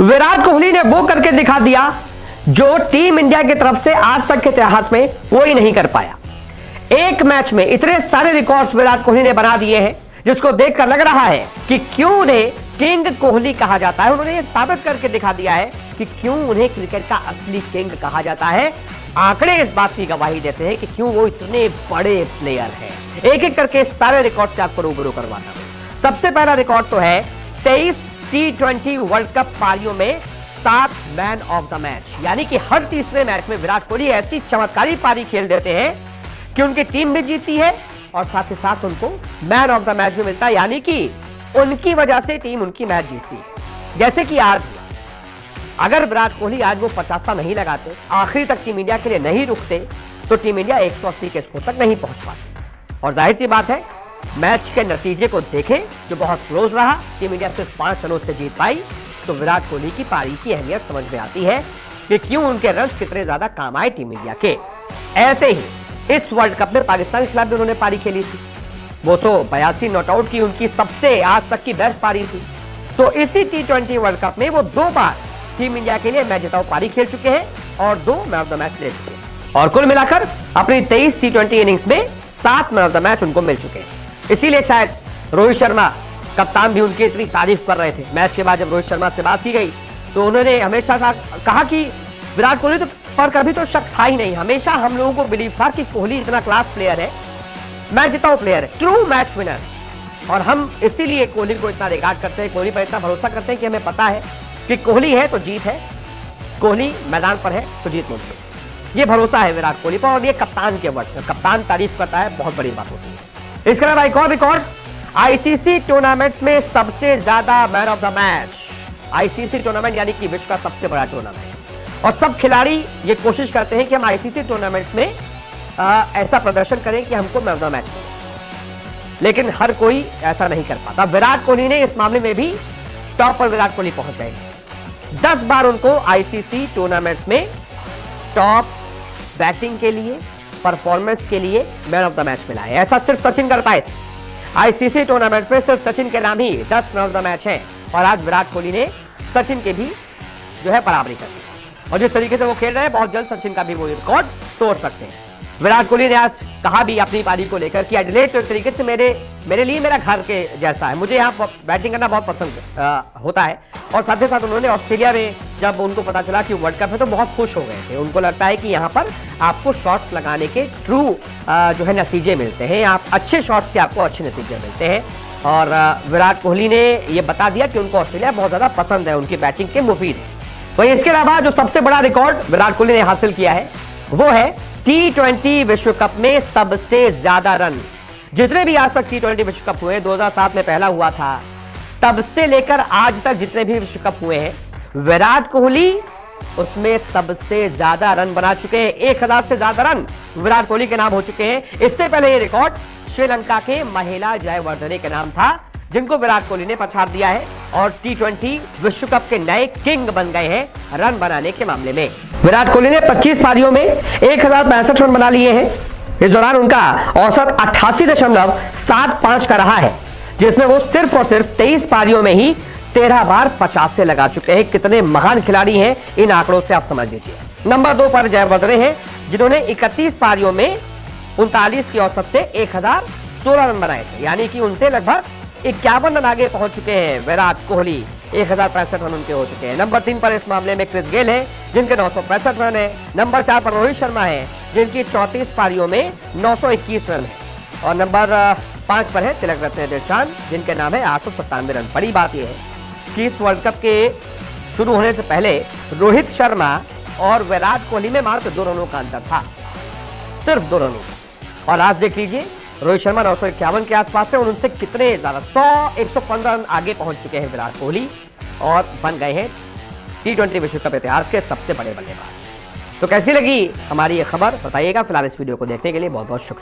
विराट कोहली ने वो करके दिखा दिया जो टीम इंडिया की तरफ से आज तक के इतिहास में कोई नहीं कर पाया। एक मैच में इतने सारे रिकॉर्ड्स विराट कोहली ने बना दिए हैं जिसको देखकर लग रहा है कि क्यों उन्हें किंग कोहली कहा जाता है। उन्होंने ये साबित करके दिखा दिया है कि क्यों उन्हें क्रिकेट का असली किंग कहा जाता है। आंकड़े इस बात की गवाही देते हैं कि क्यों वो इतने बड़े प्लेयर हैं। एक एक करके सारे रिकॉर्ड से आपको रूबरू करवाता हूं। सबसे पहला रिकॉर्ड तो है 23 T20 वर्ल्ड कप पारियों में 7 मैन ऑफ द मैच, यानी कि हर तीसरे मैच में विराट कोहली ऐसी चमत्कारी पारी खेल देते हैं कि उनकी टीम भी जीतती है और साथ ही साथ उनको मैन ऑफ द मैच भी मिलता है, यानी कि उनकी वजह से टीम उनकी मैच जीतती है। जैसे कि आज अगर विराट कोहली आज वो 50 नहीं लगाते, आखिरी तक टीम इंडिया के लिए नहीं रुकते, तो टीम इंडिया 180 के स्कोर तक नहीं पहुंच पाती। और जाहिर सी बात है, मैच के नतीजे को देखें जो बहुत क्लोज रहा, टीम इंडिया सिर्फ 5 रनों से जीत पाई, तो विराट कोहली की पारी की अहमियत समझ में आती है कि क्यों उनके रन कितने ज्यादा काम आए टीम इंडिया के। ऐसे ही इस वर्ल्ड कप में पाकिस्तान के खिलाफ भी उन्होंने पारी खेली थी, वो तो 82 नॉट आउट की उनकी सबसे आज तक की बेस्ट पारी थी। तो इसी T20 वर्ल्ड कप में वो 2 बार टीम इंडिया के लिए मैच जिताऊ पारी खेल चुके हैं और 2 मैन ऑफ द मैच ले चुके हैं, और कुल मिलाकर अपनी 23 T20 इनिंग्स में 7 मैन ऑफ द मैच उनको मिल चुके हैं। इसीलिए शायद रोहित शर्मा कप्तान भी उनकी इतनी तारीफ कर रहे थे। मैच के बाद जब रोहित शर्मा से बात की गई तो उन्होंने हमेशा कहा कि विराट कोहली तो पर कभी तो शक था ही नहीं, हमेशा हम लोगों को बिलीव था कि कोहली इतना क्लास प्लेयर है, मैच जिताऊ प्लेयर है, ट्रू मैच विनर, और हम इसीलिए कोहली को इतना रिगार्ड करते हैं, कोहली पर इतना भरोसा करते हैं कि हमें पता है कि कोहली है तो जीत है, कोहली मैदान पर है तो जीत मुमकिन। ये भरोसा है विराट कोहली पर, और ये कप्तान के वर्ड्स है, कप्तान तारीफ करता है, बहुत बड़ी बात होती है। इसके अलावा एक और रिकॉर्ड, आईसीसी टूर्नामेंट्स में सबसे ज्यादा man of the match. ICC tournament यानी कि विश्व का सबसे बड़ा टूर्नामेंट, और सब खिलाड़ी ये कोशिश करते हैं कि हम आईसीसी टूर्नामेंट्स में ऐसा प्रदर्शन करें कि हमको मैन ऑफ द मैच मिले, लेकिन हर कोई ऐसा नहीं कर पाता। विराट कोहली ने इस मामले में भी टॉप पर विराट कोहली पहुंच गए। 10 बार उनको आईसीसी टूर्नामेंट्स में टॉप बैटिंग के लिए, परफॉर्मेंस के लिए मैन ऑफ द मैच मिला है। ऐसा सिर्फ सचिन कर पाए थे। आईसीसी टूर्नामेंट्स में सिर्फ सचिन के नाम ही 10 मैन ऑफ द मैच है, और आज विराट कोहली ने सचिन के भी जो है बराबरी कर दी, और जिस तरीके से वो खेल रहे हैं बहुत जल्द सचिन का भी वो रिकॉर्ड तोड़ सकते हैं। विराट कोहली ने आज कहा भी अपनी पारी को लेकर कि एडिलेड तो एक तरीके से मेरे लिए मेरा घर के जैसा है, मुझे यहाँ बैटिंग करना बहुत पसंद होता है। और साथ ही साथ उन्होंने ऑस्ट्रेलिया में जब उनको पता चला कि वर्ल्ड कप है तो बहुत खुश हो गए थे। उनको लगता है कि यहाँ पर आपको शॉट्स लगाने के ट्रू जो है नतीजे मिलते हैं, आप अच्छे शॉट्स के आपको अच्छे नतीजे मिलते हैं। और विराट कोहली ने यह बता दिया कि उनको ऑस्ट्रेलिया बहुत ज़्यादा पसंद है, उनकी बैटिंग के मुफीद है। वहीं इसके अलावा जो सबसे बड़ा रिकॉर्ड विराट कोहली ने हासिल किया है वो है T20 विश्व कप में सबसे ज्यादा रन। जितने भी आज तक T20 विश्व कप हुए, 2007 में पहला हुआ था, तब से लेकर आज तक जितने भी विश्व कप हुए हैं विराट कोहली उसमें सबसे ज्यादा रन बना चुके हैं। 1000 से ज्यादा रन विराट कोहली के नाम हो चुके हैं। इससे पहले ये रिकॉर्ड श्रीलंका के महिला जयवर्धने के नाम था, जिनको विराट कोहली ने पछाड़ दिया है और T20 विश्व कप के नए किंग बन गए हैं रन बनाने के मामले में। विराट कोहली ने 25 पारियों में 1065 रन बना लिए हैं। इस दौरान उनका औसत 88.75 का रहा है, जिसमें वो सिर्फ और सिर्फ 23 पारियों में ही 13 बार 50 लगा चुके हैं। कितने महान खिलाड़ी हैं, इन आंकड़ों से आप समझ लीजिए। नंबर 2 पर जय बदरे हैं, जिन्होंने 31 पारियों में 39 की औसत से 1016 रन बनाए थे, यानी कि उनसे लगभग 51 रन आगे पहुंच चुके हैं विराट कोहली। 1065 रन उनके हो चुके हैं। नंबर 3 पर इस मामले में क्रिस गेल है, जिनके 965 रन है। नंबर 4 पर रोहित शर्मा है, जिनकी 34 पारियों में 921 रन है। और नंबर 5 पर है तिलक रत्न देवशांत, जिनके नाम है 897 रन। बड़ी बात यह है कि इस वर्ल्ड कप के शुरू होने से पहले रोहित शर्मा और विराट कोहली में मात्र 2 रनों का अंतर था, सिर्फ 2 रनों का। और आज देख लीजिए रोहित शर्मा 951 के आसपास है और उनसे कितने ज्यादा 115 रन आगे पहुंच चुके हैं विराट कोहली और बन गए हैं T20 विश्व कप इतिहास के सबसे बड़े बल्लेबाज। तो कैसी लगी हमारी ये खबर बताइएगा। फिलहाल इस वीडियो को देखने के लिए बहुत बहुत शुक्रिया।